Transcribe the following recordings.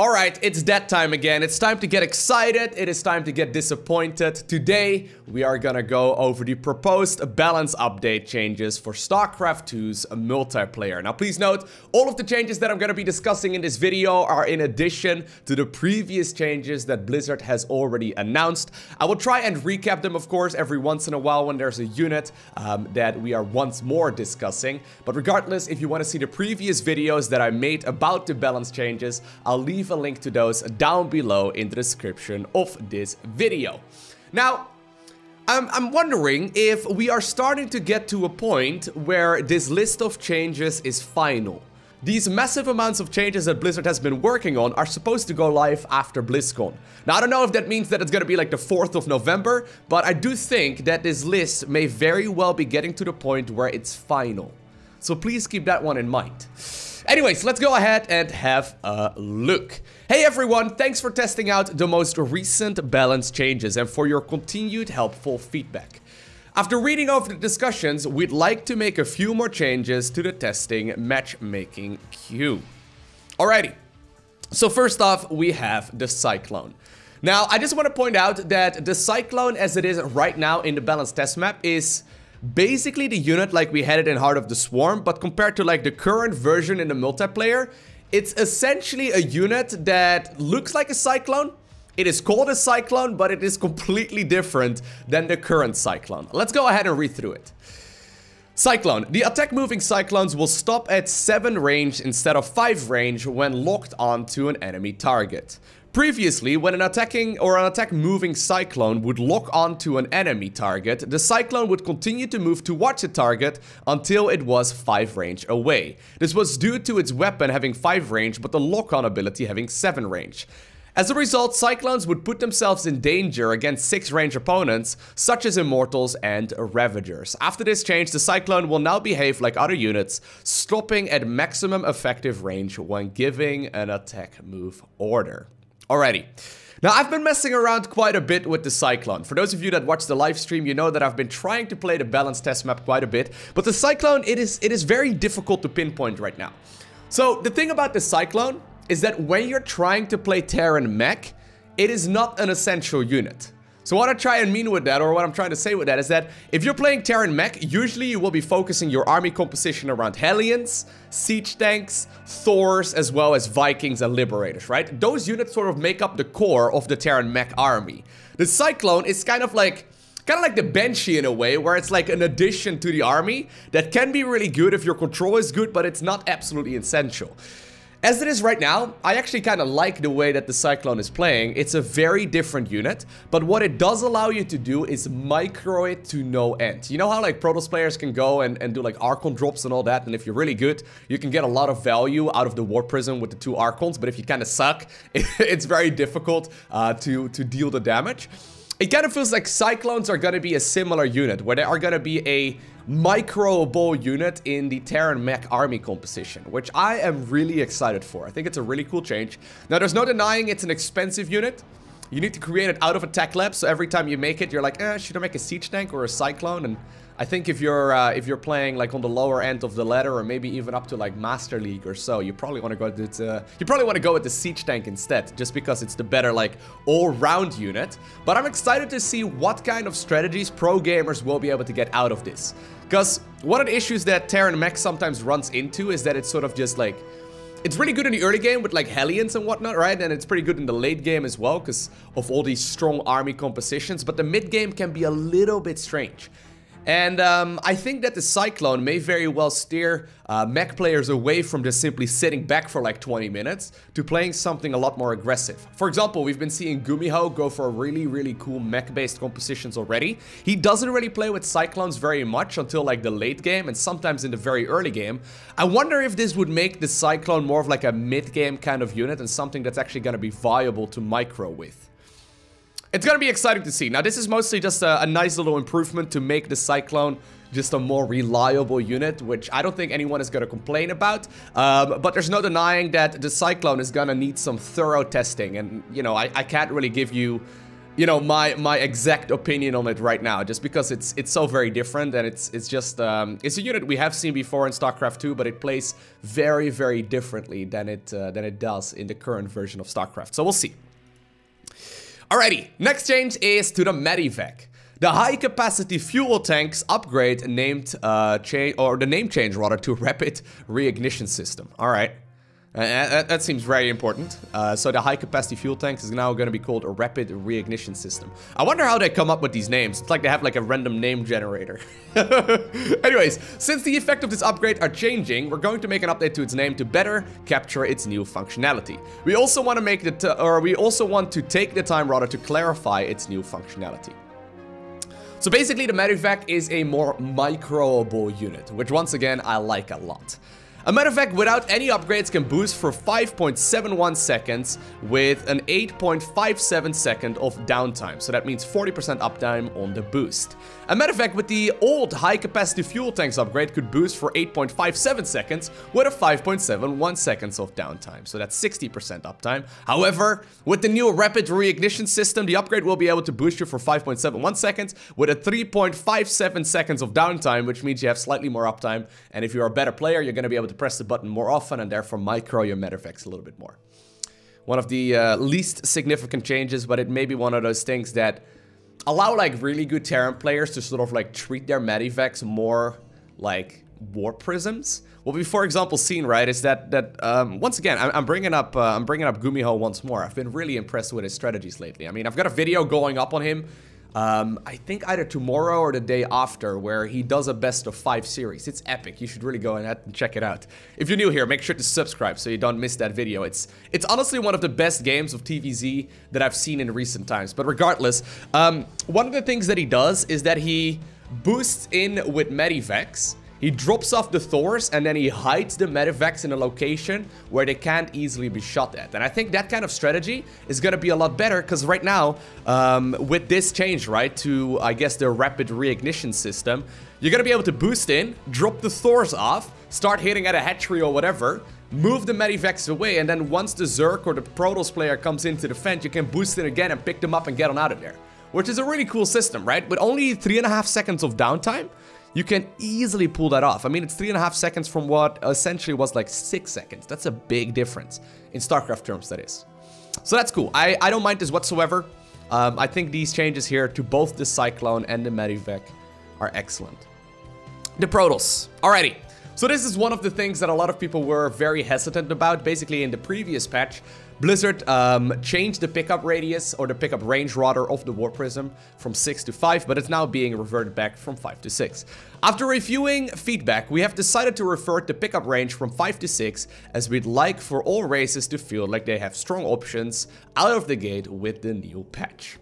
Alright, it's that time again. It's time to get excited. It is time to get disappointed. Today, we are gonna go over the proposed balance update changes for StarCraft II's multiplayer. Now, please note, all of the changes that I'm gonna be discussing in this video are in addition to the previous changes that Blizzard has already announced. I will try and recap them, of course, every once in a while when there's a unit that we are once more discussing. But regardless, if you want to see the previous videos that I made about the balance changes, I'll leave a link to those down below in the description of this video. Now, I'm wondering if we are starting to get to a point where this list of changes is final. These massive amounts of changes that Blizzard has been working on are supposed to go live after BlizzCon. Now, I don't know if that means that it's going to be like the 4th of November, but I do think that this list may very well be getting to the point where it's final. So please keep that one in mind. Anyways, let's go ahead and have a look. Hey everyone, thanks for testing out the most recent balance changes and for your continued helpful feedback. After reading over the discussions, we'd like to make a few more changes to the testing matchmaking queue. Alrighty, so first off, we have the Cyclone. Now, I just want to point out that the Cyclone as it is right now in the balance test map is basically the unit like we had it in Heart of the Swarm, but compared to like the current version in the multiplayer, it's essentially a unit that looks like a Cyclone. It is called a Cyclone, but it is completely different than the current Cyclone. Let's go ahead and read through it. Cyclone. The attack moving Cyclones will stop at 7 range instead of 5 range when locked onto an enemy target. Previously, when an attack moving Cyclone would lock onto an enemy target, the Cyclone would continue to move towards the target until it was 5 range away. This was due to its weapon having 5 range, but the lock-on ability having 7 range. As a result, Cyclones would put themselves in danger against 6 range opponents, such as Immortals and Ravagers. After this change, the Cyclone will now behave like other units, stopping at maximum effective range when giving an attack move order. Alrighty. Now, I've been messing around quite a bit with the Cyclone. For those of you that watch the live stream, you know that I've been trying to play the balance test map quite a bit. But the Cyclone, it is very difficult to pinpoint right now. So, the thing about the Cyclone is that when you're trying to play Terran mech, it is not an essential unit. So what I try and mean with that, or what I'm trying to say with that, is that if you're playing Terran mech, usually you will be focusing your army composition around Hellions, Siege Tanks, Thors, as well as Vikings and Liberators, right? Those units sort of make up the core of the Terran mech army. The Cyclone is kind of like the Banshee in a way, where it's like an addition to the army that can be really good if your control is good, but it's not absolutely essential. As it is right now, I actually kind of like the way that the Cyclone is playing. It's a very different unit, but what it does allow you to do is micro it to no end. You know how like Protoss players can go and do like Archon drops and all that, and if you're really good, you can get a lot of value out of the War Prism with the 2 Archons, but if you kind of suck, it's very difficult to deal the damage. It kind of feels like Cyclones are going to be a similar unit, where they are going to be a microable unit in the Terran mech army composition, which I am really excited for. I think it's a really cool change. Now, there's no denying it's an expensive unit. You need to create it out of a Tech Lab, so every time you make it, you're like, should I make a Siege Tank or a Cyclone? And I think if you're playing like on the lower end of the ladder, or maybe even up to like Master League or so, you probably want to go with the Siege Tank instead, just because it's the better like all-round unit. But I'm excited to see what kind of strategies pro gamers will be able to get out of this, because one of the issues that Terran mech sometimes runs into is that it's sort of just like, it's really good in the early game with like Hellions and whatnot, right? And it's pretty good in the late game as well because of all these strong army compositions. But the mid game can be a little bit strange. And I think that the Cyclone may very well steer mech players away from just simply sitting back for like 20 minutes to playing something a lot more aggressive. For example, we've been seeing Gumiho go for really, really cool mech-based compositions already. He doesn't really play with Cyclones very much until like the late game and sometimes in the very early game. I wonder if this would make the Cyclone more of like a mid-game kind of unit and something that's actually going to be viable to micro with. It's going to be exciting to see. Now, this is mostly just a nice little improvement to make the Cyclone just a more reliable unit, which I don't think anyone is going to complain about. But there's no denying that the Cyclone is going to need some thorough testing. And, you know, I can't really give you you know, my exact opinion on it right now, just because it's so very different, and it's just it's a unit we have seen before in StarCraft II, but it plays very, very differently than it does in the current version of StarCraft. So we'll see. Alrighty, next change is to the Medivac. The high-capacity fuel tanks upgrade named the name change rather to Rapid Reignition System. All right. That seems very important. So the high-capacity fuel tanks is now going to be called a Rapid Reignition System. I wonder how they come up with these names. It's like they have like a random name generator. Anyways, since the effect of this upgrade are changing, we're going to make an update to its name to better capture its new functionality. We also want to make we also want to take the time rather to clarify its new functionality. So basically, the Medivac is a more microable unit, which once again I like a lot. A Medivac without any upgrades can boost for 5.71 seconds with an 8.57 second of downtime. So that means 40% uptime on the boost. A Medivac with the old high-capacity fuel tanks upgrade could boost for 8.57 seconds with a 5.71 seconds of downtime. So that's 60% uptime. However, with the new Rapid Reignition System, the upgrade will be able to boost you for 5.71 seconds with a 3.57 seconds of downtime, which means you have slightly more uptime. And if you're a better player, you're going to be able to press the button more often and therefore micro your Medivacs a little bit more. One of the least significant changes, but it may be one of those things that allow like really good Terran players to sort of like treat their Medivacs more like War Prisms. What we've, for example, seen, right, is that once again I'm bringing up Gumiho once more. I've been really impressed with his strategies lately. I mean, I've got a video going up on him. I think either tomorrow or the day after, where he does a best-of-5 series. It's epic. You should really go and check it out. If you're new here, make sure to subscribe so you don't miss that video. It's honestly one of the best games of TVZ that I've seen in recent times. But regardless, one of the things that he does is that he boosts in with Medivacs. He drops off the Thors and then he hides the Medivacs in a location where they can't easily be shot at. And I think that kind of strategy is going to be a lot better, because right now, with this change, right, to, I guess, the Rapid Reignition System, you're going to be able to boost in, drop the Thors off, start hitting at a hatchery or whatever, move the Medivacs away, and then once the Zerg or the Protoss player comes into the fence, you can boost in again and pick them up and get on out of there. Which is a really cool system, right? With only 3.5 seconds of downtime, you can easily pull that off. I mean, it's 3.5 seconds from what essentially was like 6 seconds. That's a big difference. In StarCraft terms, that is. So that's cool. I don't mind this whatsoever. I think these changes here to both the Cyclone and the Medivac are excellent. The Protoss. Alrighty. So this is one of the things that a lot of people were very hesitant about. Basically, in the previous patch, Blizzard changed the pickup radius, or the pickup range rather, of the War Prism from 6 to 5, but it's now being reverted back from 5 to 6. After reviewing feedback, we have decided to revert the pickup range from 5 to 6, as we'd like for all races to feel like they have strong options out of the gate with the new patch.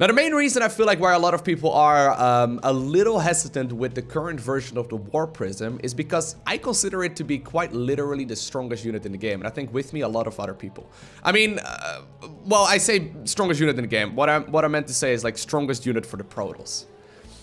Now, the main reason I feel like why a lot of people are a little hesitant with the current version of the War Prism is because I consider it to be quite literally the strongest unit in the game, and I think with me a lot of other people. I mean, well, I say strongest unit in the game. What I meant to say is like strongest unit for the Protoss.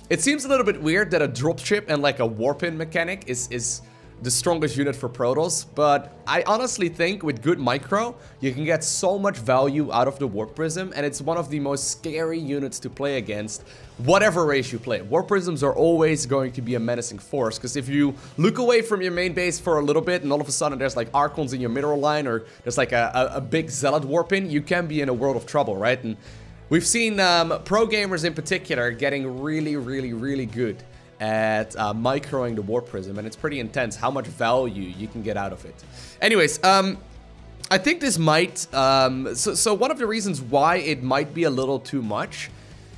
It seems a little bit weird that a dropship and like a warp-in mechanic is the strongest unit for Protoss, but I honestly think with good micro, you can get so much value out of the War Prism, and it's one of the most scary units to play against, whatever race you play. War Prisms are always going to be a menacing force, because if you look away from your main base for a little bit, and all of a sudden there's like Archons in your middle line, or there's like a big Zealot warp-in, you can be in a world of trouble, right? And we've seen pro gamers in particular getting really, really, really good at microing the War Prism, and it's pretty intense how much value you can get out of it. Anyways, I think this might, so one of the reasons why it might be a little too much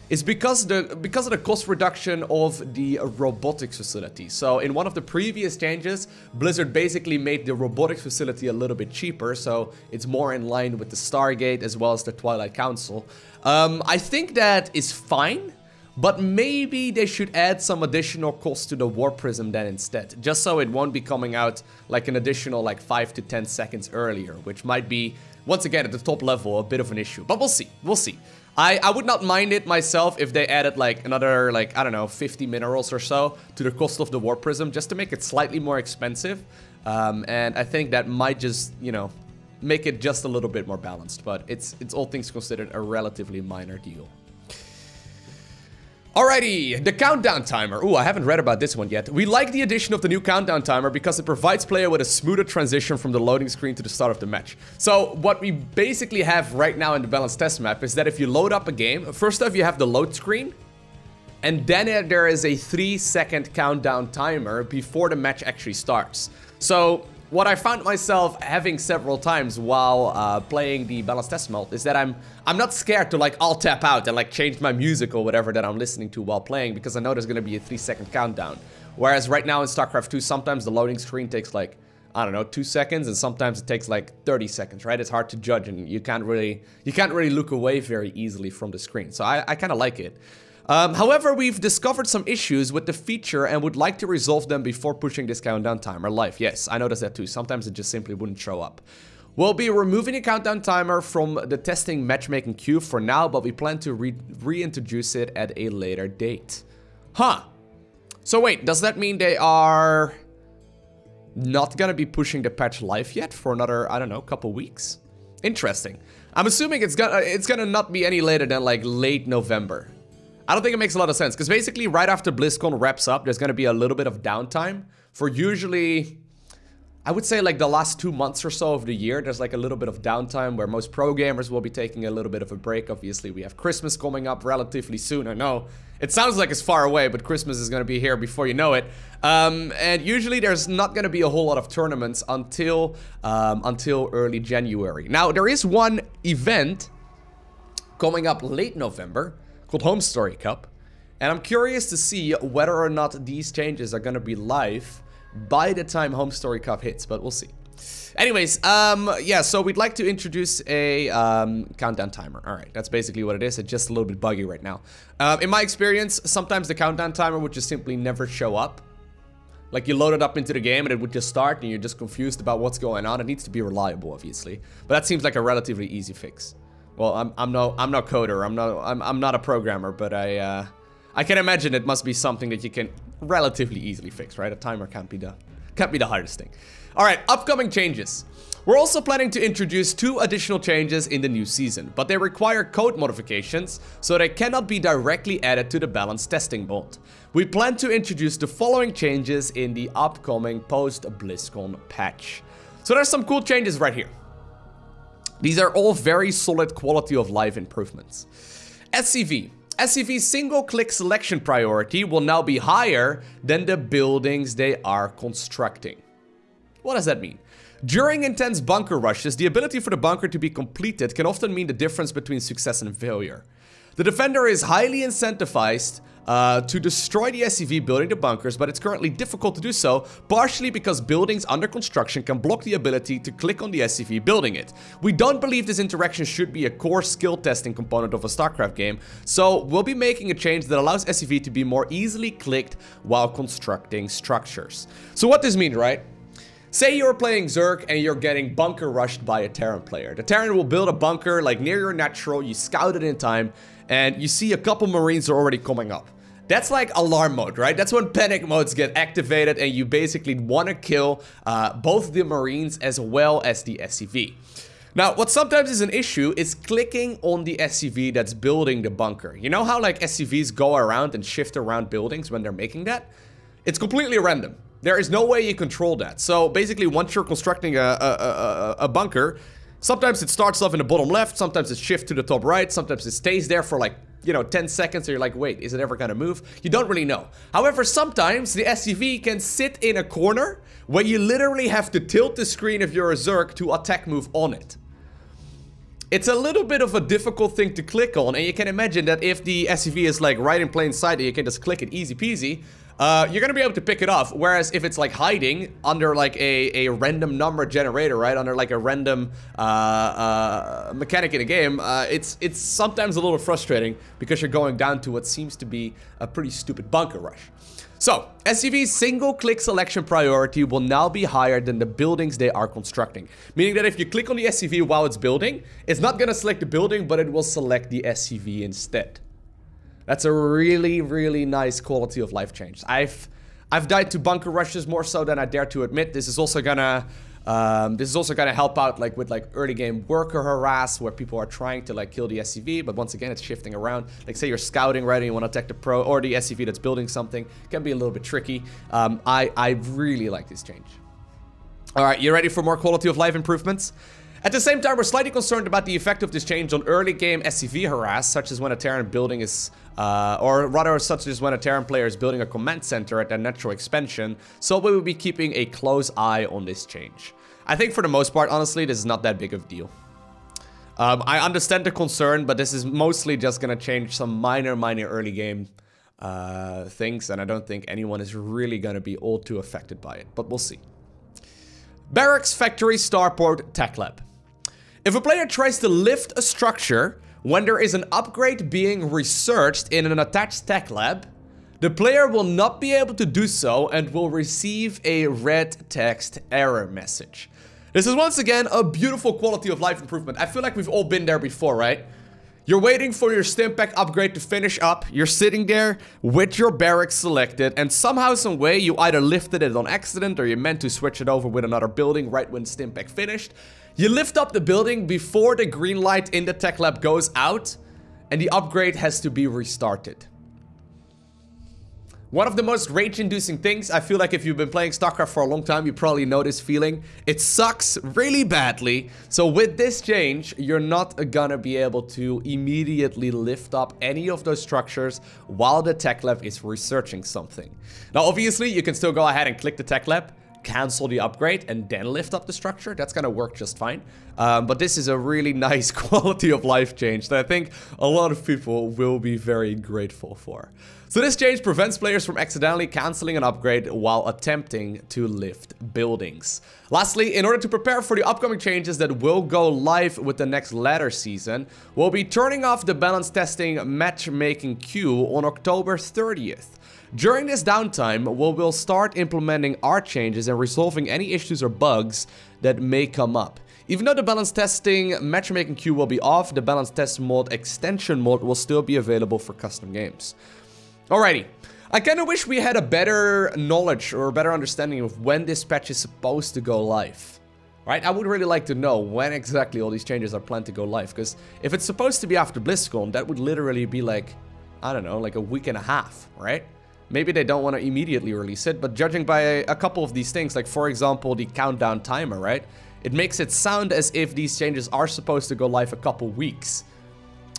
is because of the cost reduction of the Robotics Facility. So in one of the previous changes, Blizzard basically made the Robotics Facility a little bit cheaper, so it's more in line with the Stargate as well as the Twilight Council. I think that is fine, but maybe they should add some additional cost to the War Prism then instead, just so it won't be coming out like an additional like 5 to 10 seconds earlier, which might be, once again, at the top level, a bit of an issue. But we'll see, we'll see. I would not mind it myself if they added like another, like, I don't know, 50 minerals or so to the cost of the War Prism, just to make it slightly more expensive. And I think that might just, you know, make it just a little bit more balanced, but it's all things considered a relatively minor deal. Alrighty, the countdown timer. Ooh, I haven't read about this one yet. We like the addition of the new countdown timer because it provides player with a smoother transition from the loading screen to the start of the match. So what we basically have right now in the balanced test map is that if you load up a game, first off you have the load screen, and then there is a 3-second countdown timer before the match actually starts. So what I found myself having several times while playing the balanced test mode is that I'm not scared to like all tap out and like change my music or whatever that I'm listening to while playing, because I know there's gonna be a 3-second countdown. Whereas right now in StarCraft II, sometimes the loading screen takes like, I don't know, 2 seconds, and sometimes it takes like 30 seconds, right? It's hard to judge, and you can't really look away very easily from the screen. So I kind of like it. However, we've discovered some issues with the feature and would like to resolve them before pushing this countdown timer live. Yes, I noticed that too. Sometimes it just simply wouldn't show up. We'll be removing the countdown timer from the testing matchmaking queue for now, but we plan to reintroduce it at a later date. Huh. So wait, does that mean they are not gonna be pushing the patch live yet for another, I don't know, couple weeks? Interesting. I'm assuming it's gonna not be any later than like late November. I don't think it makes a lot of sense, because basically right after BlizzCon wraps up, there's going to be a little bit of downtime for usually, I would say like the last 2 months or so of the year, there's like a little bit of downtime where most pro gamers will be taking a little bit of a break. Obviously, we have Christmas coming up relatively soon. I know it sounds like it's far away, but Christmas is going to be here before you know it. And usually there's not going to be a whole lot of tournaments until early January. Now, there is one event coming up late November called Home Story Cup, and I'm curious to see whether or not these changes are going to be live by the time Home Story Cup hits, but we'll see. Anyways, yeah, so we'd like to introduce a countdown timer. All right, that's basically what it is. It's just a little bit buggy right now. In my experience, sometimes the countdown timer would just simply never show up. Like, you load it up into the game and it would just start and you're just confused about what's going on. It needs to be reliable, obviously, but that seems like a relatively easy fix. Well, I'm no coder. I'm not a programmer, but I can imagine it must be something that you can relatively easily fix, right? A timer can't be the hardest thing. All right, upcoming changes. We're also planning to introduce 2 additional changes in the new season, but they require code modifications, so they cannot be directly added to the balanced testing mod. We plan to introduce the following changes in the upcoming post-BlizzCon patch. So there's some cool changes right here. These are all very solid quality of life improvements. SCV. SCV's single-click selection priority will now be higher than the buildings they are constructing. What does that mean? During intense bunker rushes, the ability for the bunker to be completed can often mean the difference between success and failure. The defender is highly incentivized to destroy the SCV building the bunkers, but it's currently difficult to do so, partially because buildings under construction can block the ability to click on the SCV building it. We don't believe this interaction should be a core skill testing component of a StarCraft game, so we'll be making a change that allows SCV to be more easily clicked while constructing structures. So what this means, right? Say you're playing Zerg and you're getting bunker rushed by a Terran player. The Terran will build a bunker like near your natural, you scout it in time, and you see a couple Marines are already coming up. That's like alarm mode, right? That's when panic modes get activated and you basically want to kill both the Marines as well as the SCV. Now, what sometimes is an issue is clicking on the SCV that's building the bunker. You know how like SCVs go around and shift around buildings when they're making that? It's completely random. There is no way you control that. So basically, once you're constructing a bunker, sometimes it starts off in the bottom left, sometimes it shifts to the top right, sometimes it stays there for like, you know, 10 seconds, and you're like, wait, is it ever gonna move? You don't really know. However, sometimes the SCV can sit in a corner where you literally have to tilt the screen if you're a Zerg to attack move on it. It's a little bit of a difficult thing to click on, and you can imagine that if the SCV is like right in plain sight and you can just click it easy peasy, you're gonna be able to pick it off. Whereas if it's like hiding under like a random number generator, right, under like a random mechanic in a game, it's sometimes a little frustrating because you're going down to what seems to be a pretty stupid bunker rush. So, SCV's single-click selection priority will now be higher than the buildings they are constructing. Meaning that if you click on the SCV while it's building, it's not gonna select the building, but it will select the SCV instead. That's a really, really nice quality of life change. I've died to bunker rushes more so than I dare to admit. This is also gonna This is also going to help out like with like early game worker harass, where people are trying to like kill the SCV, but once again it's shifting around. Like say you're scouting right and you want to attack the pro or the SCV that's building something, can be a little bit tricky. I really like this change. All right, you ready for more quality of life improvements? At the same time, we're slightly concerned about the effect of this change on early game SCV harass, such as when a Terran building is, such as when a Terran player is building a command center at their natural expansion, so we will be keeping a close eye on this change. I think for the most part, honestly, this is not that big of a deal. I understand the concern, but this is mostly just gonna change some minor early game things, and I don't think anyone is really gonna be all too affected by it, but we'll see. Barracks, Factory, Starport, Tech Lab. If a player tries to lift a structure when there is an upgrade being researched in an attached tech lab, the player will not be able to do so and will receive a red text error message. This is once again a beautiful quality of life improvement. I feel like we've all been there before, right? You're waiting for your Stimpak upgrade to finish up, you're sitting there with your barracks selected, and somehow, some way, you either lifted it on accident or you meant to switch it over with another building right when Stimpak finished. You lift up the building before the green light in the tech lab goes out, and the upgrade has to be restarted. One of the most rage-inducing things, I feel like if you've been playing StarCraft for a long time, you probably know this feeling. It sucks really badly. So with this change, you're not gonna be able to immediately lift up any of those structures while the tech lab is researching something. Now, obviously, you can still go ahead and click the tech lab, cancel the upgrade, and then lift up the structure. That's gonna work just fine. But this is a really nice quality of life change that I think a lot of people will be very grateful for. So this change prevents players from accidentally canceling an upgrade while attempting to lift buildings. Lastly, in order to prepare for the upcoming changes that will go live with the next ladder season, we'll be turning off the balance testing matchmaking queue on October 30th. During this downtime, we will start implementing our changes and resolving any issues or bugs that may come up. Even though the balance testing matchmaking queue will be off, the balance test mod extension mod will still be available for custom games. Alrighty, I kind of wish we had a better knowledge or a better understanding of when this patch is supposed to go live, right? I would really like to know when exactly all these changes are planned to go live, because if it's supposed to be after BlizzCon, that would literally be like, I don't know, like a week and a half, right? Maybe they don't want to immediately release it, but judging by a couple of these things, like for example, the countdown timer, right? It makes it sound as if these changes are supposed to go live a couple weeks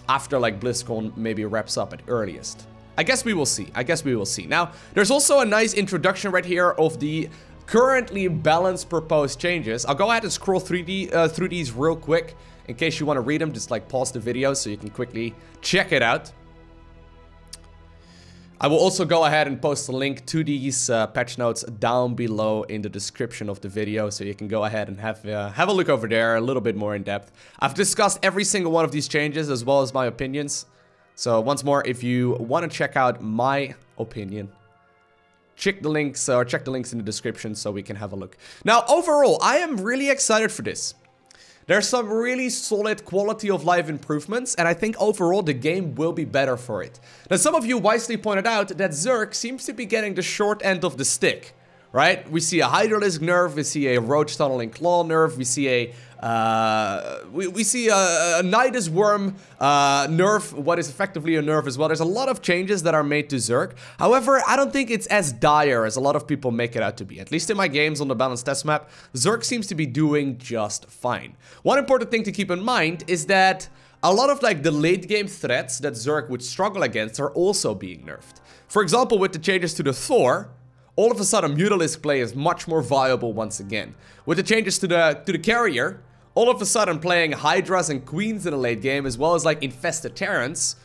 after like BlizzCon maybe wraps up at earliest. I guess we will see. Now, there's also a nice introduction right here of the currently balanced proposed changes. I'll go ahead and scroll through these real quick. In case you want to read them, just like pause the video so you can quickly check it out. I will also go ahead and post a link to these patch notes down below in the description of the video, so you can go ahead and have a look over there a little bit more in depth. I've discussed every single one of these changes as well as my opinions. So once more, if you want to check out my opinion, check the links in the description so we can have a look. Now, overall, I am really excited for this. There's some really solid quality of life improvements, and I think overall the game will be better for it. Now, some of you wisely pointed out that Zerg seems to be getting the short end of the stick, right? We see a Hydralisk nerf, we see a Roach Tunneling Claw nerf, we see a Nidus Worm nerf, what is effectively a nerf as well. There's a lot of changes that are made to Zerg. However, I don't think it's as dire as a lot of people make it out to be. At least in my games on the balanced test map, Zerg seems to be doing just fine. One important thing to keep in mind is that a lot of like the late game threats that Zerg would struggle against are also being nerfed. For example, with the changes to the Thor, all of a sudden, Mutalisk play is much more viable once again. With the changes to the Carrier, all of a sudden playing Hydras and Queens in the late game, as well as like Infested Terrans,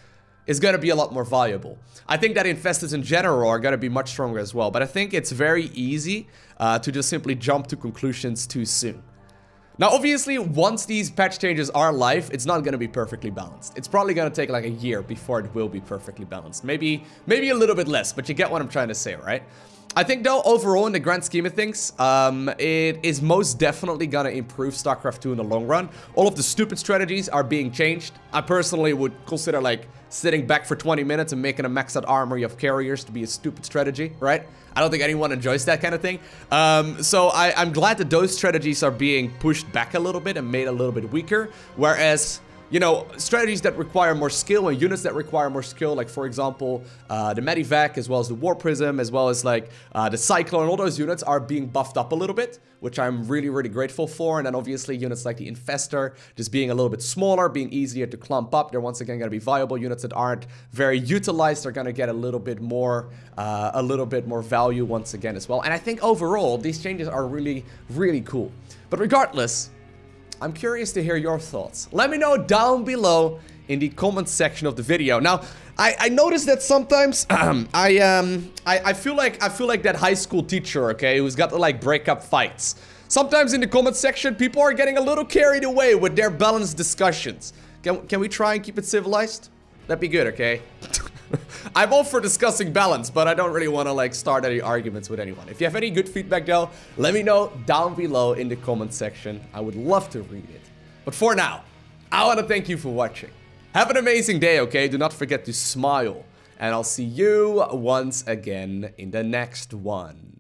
is going to be a lot more viable. I think that Infesteds in general are going to be much stronger as well, but I think it's very easy to just simply jump to conclusions too soon. Now, obviously, once these patch changes are live, it's not going to be perfectly balanced. It's probably going to take like a year before it will be perfectly balanced. Maybe a little bit less, but you get what I'm trying to say, right? I think though, overall, in the grand scheme of things, it is most definitely gonna improve StarCraft 2 in the long run. All of the stupid strategies are being changed. I personally would consider, like, sitting back for 20 minutes and making a maxed out armory of carriers to be a stupid strategy, right? I don't think anyone enjoys that kind of thing. So I'm glad that those strategies are being pushed back a little bit and made a little bit weaker, whereas, you know, strategies that require more skill and units that require more skill, like, for example, the Medivac, as well as the War Prism, as well as, like, the Cyclone, all those units are being buffed up a little bit, which I'm really, really grateful for. And then, obviously, units like the Infestor just being a little bit smaller, being easier to clump up. They're once again going to be viable. Units that aren't very utilized are going to get a little bit more value once again as well. And I think, overall, these changes are really, really cool. But regardless, I'm curious to hear your thoughts. Let me know down below in the comments section of the video. Now, I noticed that sometimes I feel like that high school teacher, okay, who's got to, like, break up fights. Sometimes in the comments section, people are getting a little carried away with their balanced discussions. Can we try and keep it civilized? That'd be good, okay? I'm all for discussing balance, but I don't really want to, like, start any arguments with anyone. If you have any good feedback, though, let me know down below in the comment section. I would love to read it. But for now, I want to thank you for watching. Have an amazing day, okay? Do not forget to smile. And I'll see you once again in the next one.